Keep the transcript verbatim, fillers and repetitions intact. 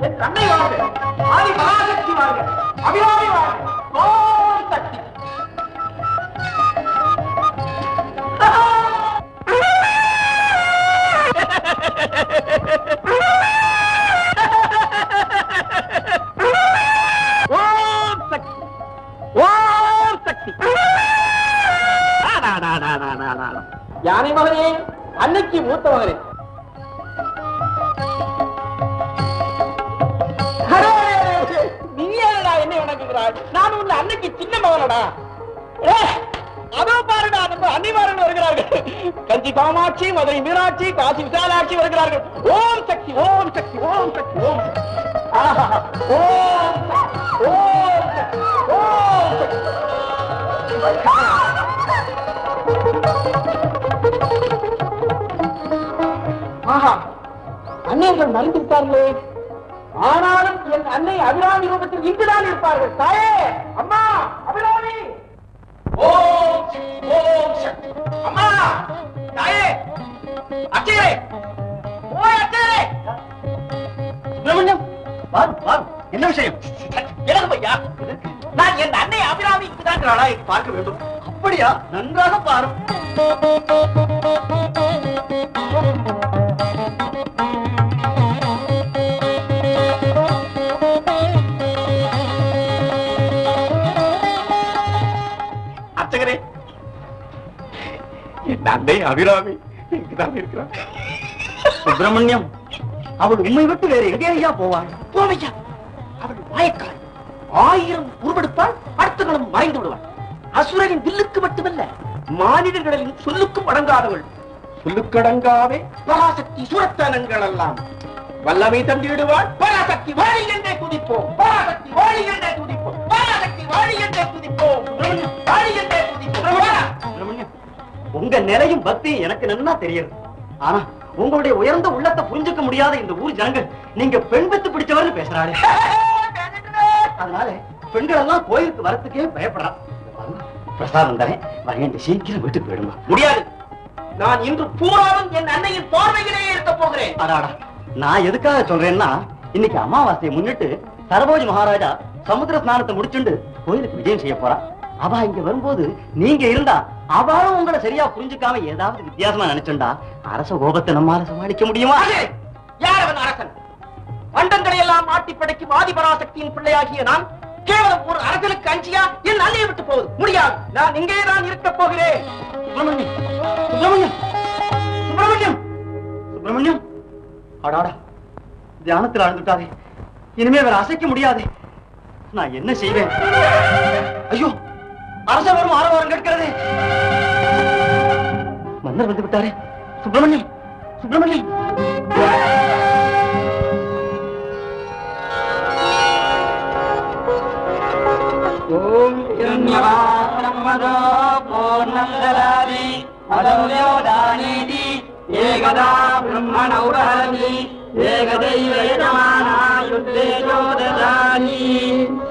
तन्ने वाले आदि पराशक्ति वाले अभिरामी वाले कौन शक्ति ओम शक्ति ओम शक्ति ना ना ना ना ना ना यानी मगने अन्य की मूत मगने நான் உன்னை அன்னைக்கு சின்ன மகனடா அதோ பாருடா நம்ம அன்னிமாரன் வருகிறார்கள் கஞ்சி காமாட்சி மதுரை மீனாட்சி காசி விசாலாட்சி வருகிறார்கள் ஓம் சக்தி ஓம் சக்தி ஓம் சக்தி ஓம் ஓம் ஓம் ஓம் ஆஹா அன்னையர்கள் மறந்து விட்டார்களே आना अन्े अभिरामी रूप इंपारे अम्मा अभिरामी ओम ओम शक्ति अम्मा ताये अचेरे ओए अचेरे ब्रह्मण्यम बार बार என்ன விஷயம் எனக்கு பையா நான் என் அன்னை அபிராமி தான் ராளா இங்க பார்க்க வேண்டும் அப்படியே நன்றாக பாரு अभिरामी सुब्रमण्यम उम्मी विट वायकाल असुर मटमल अडंगावे पराशक्ति वल्लमी पराशक्ति உங்க நிலையும் பக்தி எனக்கு நல்லா தெரியும். ஆனா உங்களுடைய உயர்ந்த உள்ளத்தை புரிஞ்சிக்க முடியாத இந்த ஊர் ஜனங்கள் நீங்க பெண் பெத்து பிடிச்சவன்னு பேசுறாங்க. அதனால பெண்கள் எல்லாம் கோயிலுக்கு வரதுக்கே பயப்படுறாங்க. பிரசாதம் தரேன். வாங்க சீக்கிரம் வீட்டுக்கு போயிடுங்க. முடியாது. நான் இன்று பூராவும் என் அன்னையின் பார்வையிலே இருக்க போகிறேன். அடடா. நான் எதுக்காக சொல்றேன்னா இன்னைக்கு அமாவாசையை முன்னிட்டு சரபோஜி மகாராஜா சமுத்திர ஸ்நானத்தை முடிச்சுட்டு கோயிலுக்கு விஜயம் செய்ய போறார். அவா இங்க வரும்போது நீங்க இருந்தா அவளும் உங்களை சரியா புரிஞ்சுக்காம ஏதாவது வித்தியாசமா நினைச்சுண்டா அரச கோபத்தை நம்மால சமாளிக்க முடியுமா? யார் அவன் அரசன்? பண்டங்களை எல்லாம் ஆட்டி படைக்கும் ஆதி பராசக்தியின் பிள்ளையாகிய நான் கேவலம் ஒரு அரசனுக்கு அஞ்சியா என் அள்ளியை விட்டு போகுது. முடியாது. நான் இங்கே தான் இருக்க போகிறேன். சுப்ரமணியம் சுப்ரமணியம் சுப்ரமணியம் சுப்ரமணியம் அடாடா தியானத்தில் ஆழ்ந்துட்டாரே இனிமே வேற அசைக்க முடியாது. நான் என்ன செய்வேன்? ஐயோ मंदर बंद बिटारे सुब्रमण्यम सुब्रमण्यम ओम ब्रह्मदा पूर्णंदरादि मदव्योदानीति एकदा ब्रह्मणौरहनि एकदैवेदमाना युद्धेजोददानि